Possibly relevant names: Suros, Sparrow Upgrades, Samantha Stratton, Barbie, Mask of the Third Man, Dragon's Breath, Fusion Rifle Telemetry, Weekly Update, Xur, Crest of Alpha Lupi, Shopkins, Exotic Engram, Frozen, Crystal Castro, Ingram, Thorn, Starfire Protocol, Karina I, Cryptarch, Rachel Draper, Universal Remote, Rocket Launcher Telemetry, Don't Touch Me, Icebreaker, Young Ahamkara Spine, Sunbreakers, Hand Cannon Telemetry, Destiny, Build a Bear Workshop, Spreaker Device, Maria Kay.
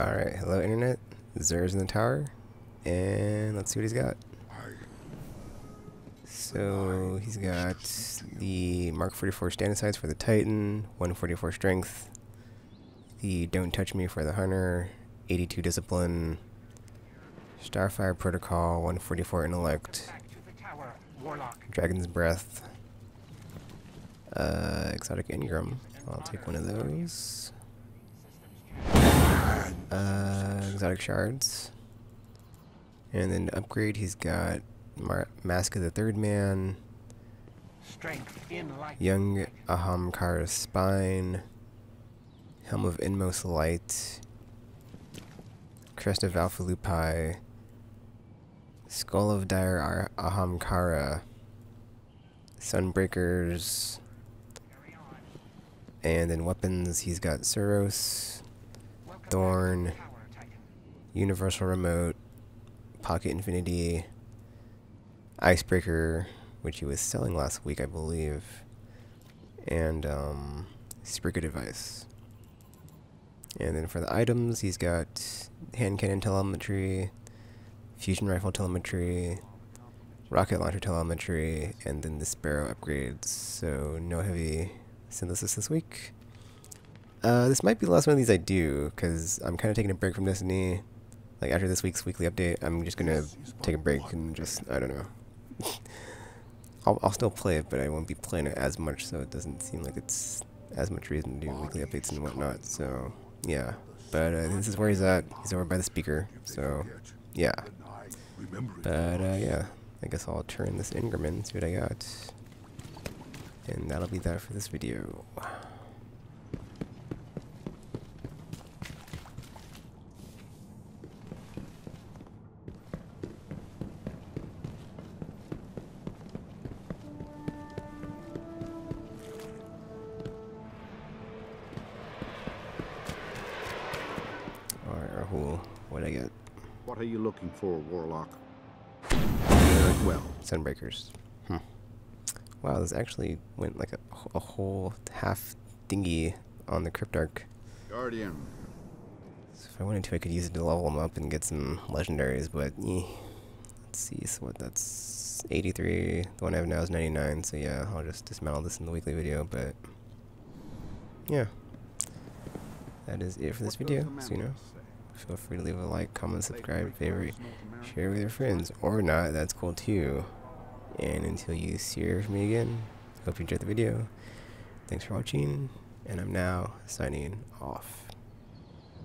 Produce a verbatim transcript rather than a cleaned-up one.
Alright, hello internet. Xur's in the tower. And let's see what he's got. So he's got the Mark forty-four Stand-A-Sites for the Titan, one forty-four Strength, the Don't Touch Me for the Hunter, eighty-two Discipline, Starfire Protocol, one forty-four Intellect, Dragon's Breath, uh, Exotic Engram. I'll take one of those. Uh, Exotic Shards. And then to upgrade, he's got Mar Mask of the Third Man, Young Ahamkara Spine, Helm of Inmost Light, Crest of Alpha Lupi, Skull of Dire Ahamkara, Sunbreakers, and in weapons he's got Suros, Thorn, Universal Remote, Pocket Infinity, Icebreaker, which he was selling last week, I believe, and um, Spreaker Device. And then for the items, he's got Hand Cannon Telemetry, Fusion Rifle Telemetry, Rocket Launcher Telemetry, and then the Sparrow Upgrades. So no heavy synthesis this week. Uh, this might be the last one of these I do, because I'm kind of taking a break from Destiny. Like, after this week's weekly update, I'm just gonna take a break and just, I don't know. I'll, I'll still play it, but I won't be playing it as much, so it doesn't seem like it's as much reason to do weekly updates and whatnot, so, yeah. But uh, this is where he's at. He's over by the speaker, so, yeah. But, uh, yeah. I guess I'll turn this Ingram in, see what I got. And that'll be that for this video. What I get? What are you looking for, Warlock? Well, Sunbreakers. Hmm. Wow, this actually went like a, a whole half dinghy on the Cryptarch. Guardian. So if I wanted to, I could use it to level him up and get some legendaries, but eh. Let's see. So what? That's eighty-three. The one I have now is ninety-nine. So yeah, I'll just dismantle this in the weekly video. But yeah, that is it for this video. So you know. Feel free to leave a like, comment, subscribe, favorite, share with your friends, or not, that's cool too. And until you hear from me again, hope you enjoyed the video. Thanks for watching, and I'm now signing off.